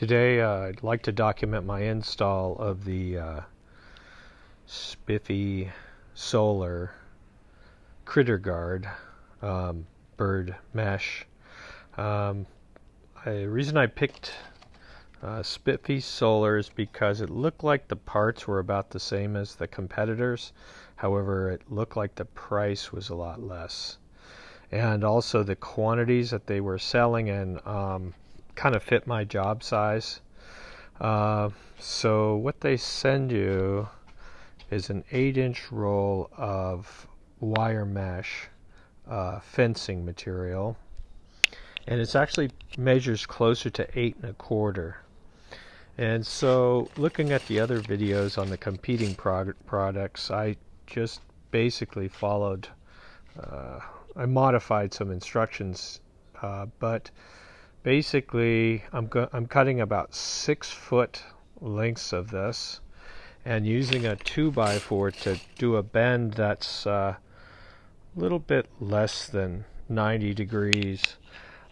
Today I'd like to document my install of the Spiffy Solar Critter Guard bird mesh. The reason I picked Spiffy Solar is because it looked like the parts were about the same as the competitors. However, it looked like the price was a lot less. And also the quantities that they were selling and kind of fit my job size. So what they send you is an 8-inch roll of wire mesh fencing material, and it's actually measures closer to 8 1/4. And so looking at the other videos on the competing products, I just basically followed, I modified some instructions, but basically, I'm cutting about 6-foot lengths of this and using a 2x4 to do a bend that's a little bit less than 90 degrees.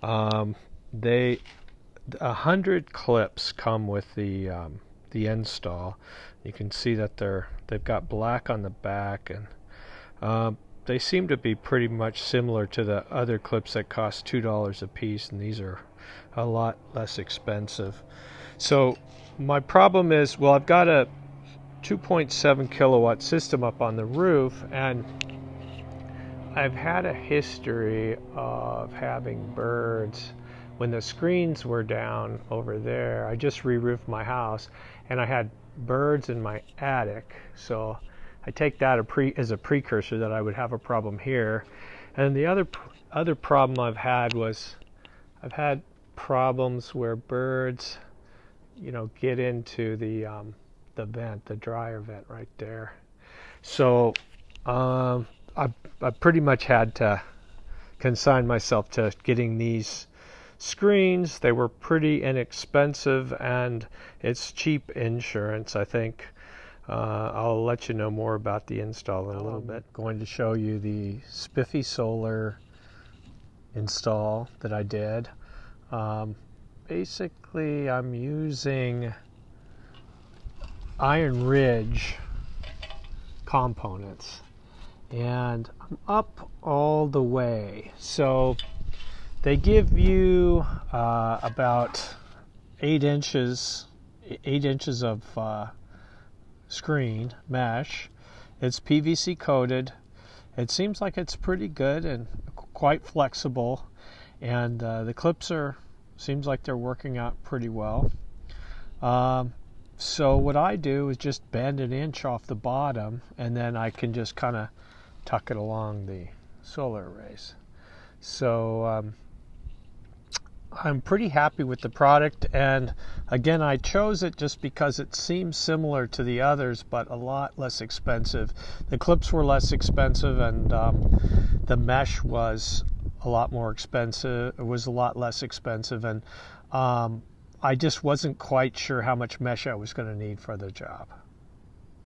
100 clips come with the install. You can see that they've got black on the back, and they seem to be pretty much similar to the other clips that cost $2 a piece, and these are a lot less expensive. So my problem is, well, I've got a 2.7 kilowatt system up on the roof, and I've had a history of having birds. When the screens were down over there, I just re-roofed my house, and I had birds in my attic, so I take that as a precursor that I would have a problem here. And the other problem I've had was I've had problems where birds, you know, get into the vent, the dryer vent right there. So I pretty much had to consign myself to getting these screens. They were pretty inexpensive, and it's cheap insurance, I think. I'll let you know more about the install in a little bit. Going to show you the Spiffy Solar install that I did. Basically, I'm using Iron Ridge components, and I'm up all the way. So they give you about 8 inches of screen mesh. It's PVC coated. It seems like it's pretty good and quite flexible, and the clips seems like they're working out pretty well. So what I do is just bend an inch off the bottom, and then I can just kind of tuck it along the solar arrays. So I'm pretty happy with the product, and again, I chose it just because it seems similar to the others but a lot less expensive. The clips were less expensive, and the mesh was a lot more expensive. It was a lot less expensive, and I just wasn't quite sure how much mesh I was going to need for the job.